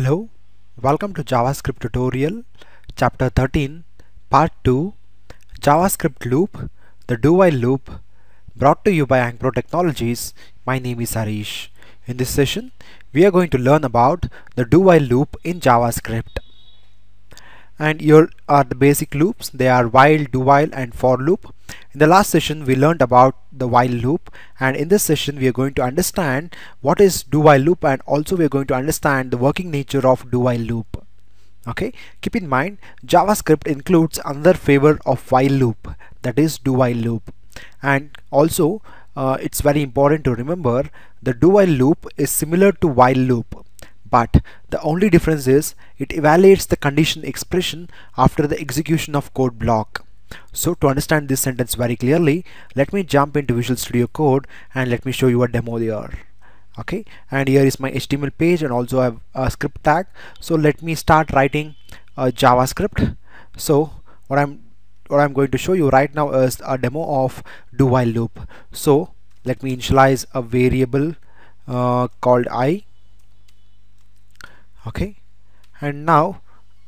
Hello, welcome to JavaScript tutorial chapter 13 part 2 JavaScript loop, the do while loop, brought to you by Ankpro Technologies. My name is Arish. In this session we are going to learn about the do while loop in JavaScript. And here are the basic loops. They are while, do while and for loop. In the last session we learned about the while loop, and in this session we are going to understand what is do while loop, and also we are going to understand the working nature of do while loop. Okay, keep in mind JavaScript includes another flavor of while loop, that is do while loop. And also it's very important to remember the do while loop is similar to while loop, but the only difference is it evaluates the condition expression after the execution of code block. So to understand this sentence very clearly, let me jump into Visual Studio Code and let me show you a demo there. Okay, and here is my HTML page, and also I have a script tag. So let me start writing JavaScript. So what I'm going to show you right now is a demo of do while loop. So let me initialize a variable called I. Okay, and now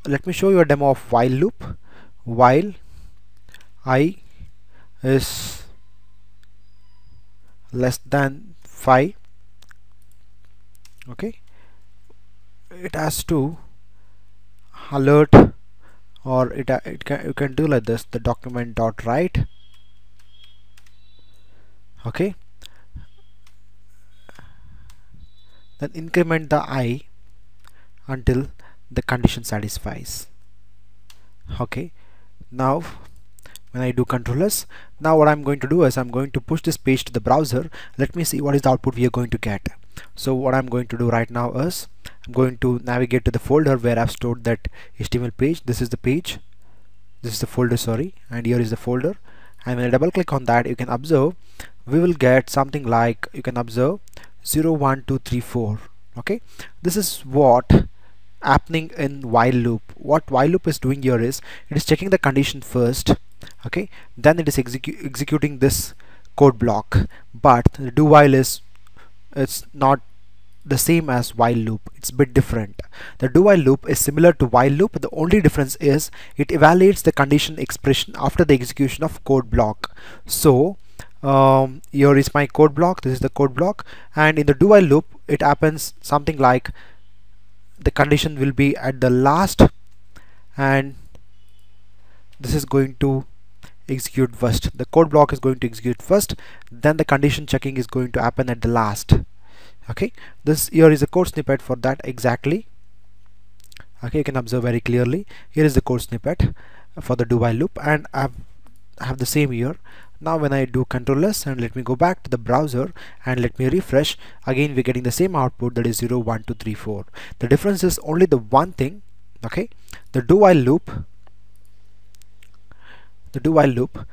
let me show you a demo of while loop. While I is less than 5, okay, it has to alert, or you can do like this: the document dot write. Okay, then increment the I until the condition satisfies. Okay, now when I do Control S, now what I'm going to do is I'm going to push this page to the browser. Let me see what is the output we are going to get. So what I'm going to do right now is I'm going to navigate to the folder where I've stored that HTML page. This is the page, this is the folder, sorry, and here is the folder. And when I double click on that, you can observe we will get something like, you can observe 0, 1, 2, 3, 4. Okay, this is what happening in while loop. What while loop is doing here is it is checking the condition first. Okay, then it is executing this code block. But the do while is, it's not the same as while loop, it's a bit different. The do while loop is similar to while loop. The only difference is it evaluates the condition expression after the execution of code block. So here is my code block, this is the code block, and in the do while loop it happens something like the condition will be at the last, and this is going to execute first. The code block is going to execute first, then the condition checking is going to happen at the last. Okay, this here is a code snippet for that exactly. Okay, you can observe very clearly here is the code snippet for the do while loop, and I have the same here. Now when I do Control S and let me go back to the browser and let me refresh, again we're getting the same output, that is 0, 1, 2, 3, 4. The difference is only the one thing. Okay, the do while loop, the do while loop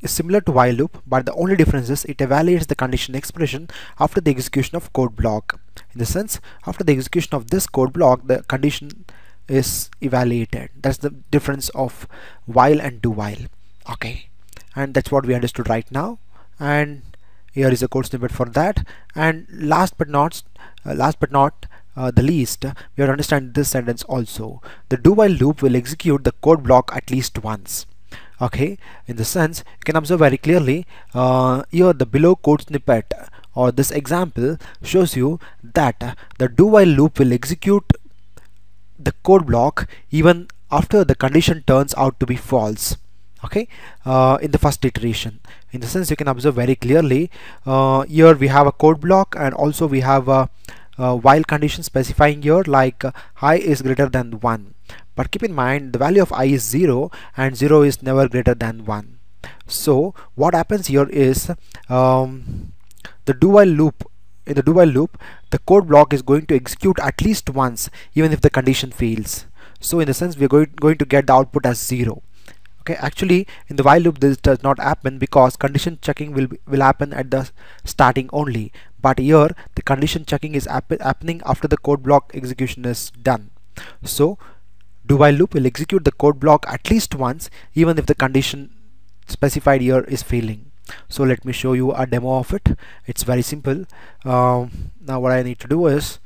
is similar to while loop, but the only difference is it evaluates the condition expression after the execution of code block. In the sense, after the execution of this code block, the condition is evaluated. That's the difference of while and do while. Okay, and that's what we understood right now. And here is a code snippet for that. And last but not the least, we have to understand this sentence also. The do while loop will execute the code block at least once. Okay, in the sense, you can observe very clearly here the below code snippet or this example shows you that the do while loop will execute the code block even after the condition turns out to be false. Okay, in the first iteration, in the sense, you can observe very clearly here we have a code block, and also we have a while condition specifying here like I is greater than 1, but keep in mind the value of I is 0, and 0 is never greater than 1. So what happens here is the do while loop, in the do while loop the code block is going to execute at least once even if the condition fails. So in the sense, we are going to get the output as 0. Okay, actually in the while loop this does not happen because condition checking will happen at the starting only, but here the condition checking is happening after the code block execution is done. So do while loop will execute the code block at least once even if the condition specified here is failing. So let me show you a demo of it. It's very simple. Now what I need to do is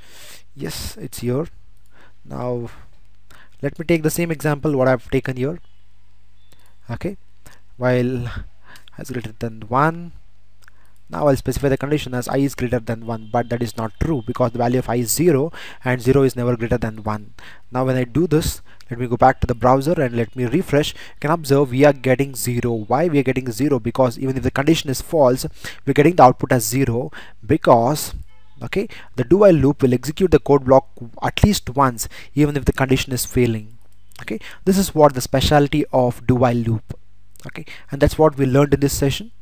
Yes, it's here. Now let me take the same example what I've taken here. Okay, while I is greater than 1, now I'll specify the condition as I is greater than 1, but that is not true because the value of I is 0 and 0 is never greater than 1. Now when I do this, let me go back to the browser and let me refresh. You can observe we are getting 0. Why we are getting 0? Because even if the condition is false, we're getting the output as 0 because okay, the do while loop will execute the code block at least once even if the condition is failing. Okay, this is what the specialty of do while loop. Okay, and that's what we learned in this session.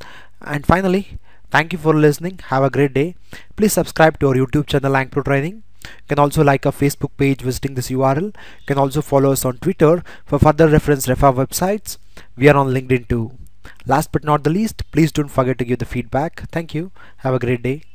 And finally, thank you for listening. Have a great day. Please subscribe to our YouTube channel Ankpro Training. You can also like our Facebook page visiting this URL. You can also follow us on Twitter for further reference refer websites. We are on LinkedIn too. Last but not the least, please don't forget to give the feedback. Thank you. Have a great day.